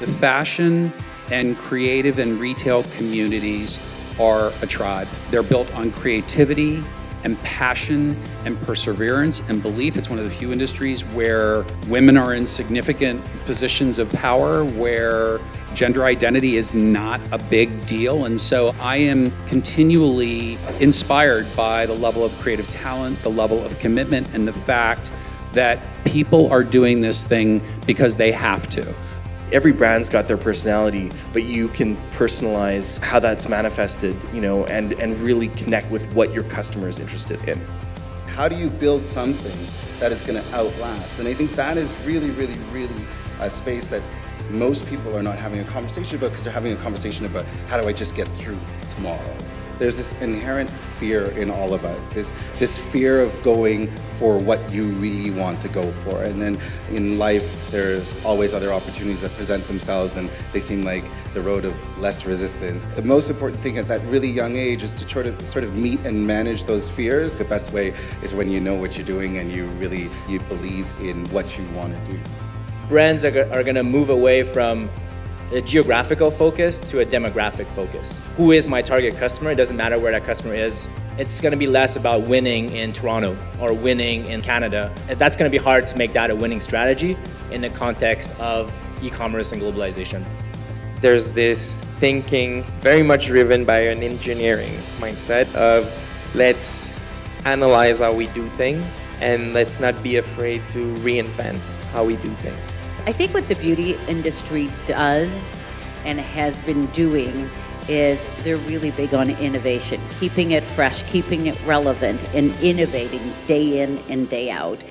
The fashion and creative and retail communities are a tribe. They're built on creativity and passion and perseverance and belief. It's one of the few industries where women are in significant positions of power, where gender identity is not a big deal. And so I am continually inspired by the level of creative talent, the level of commitment, and the fact that people are doing this thing because they have to. Every brand's got their personality, but you can personalize how that's manifested, you know, and really connect with what your customer is interested in. How do you build something that is going to outlast? And I think that is really, really, really a space that most people are not having a conversation about, because they're having a conversation about how do I just get through tomorrow. There's this inherent fear in all of us, this fear of going for what you really want to go for. And then in life, there's always other opportunities that present themselves, and they seem like the road of less resistance. The most important thing at that really young age is to sort of meet and manage those fears. The best way is when you know what you're doing and you believe in what you want to do. Brands are gonna move away from a geographical focus to a demographic focus. Who is my target customer? It doesn't matter where that customer is. It's going to be less about winning in Toronto or winning in Canada. That's going to be hard to make that a winning strategy in the context of e-commerce and globalization. There's this thinking very much driven by an engineering mindset of let's analyze how we do things and let's not be afraid to reinvent how we do things. I think what the beauty industry does and has been doing is they're really big on innovation, keeping it fresh, keeping it relevant, and innovating day in and day out.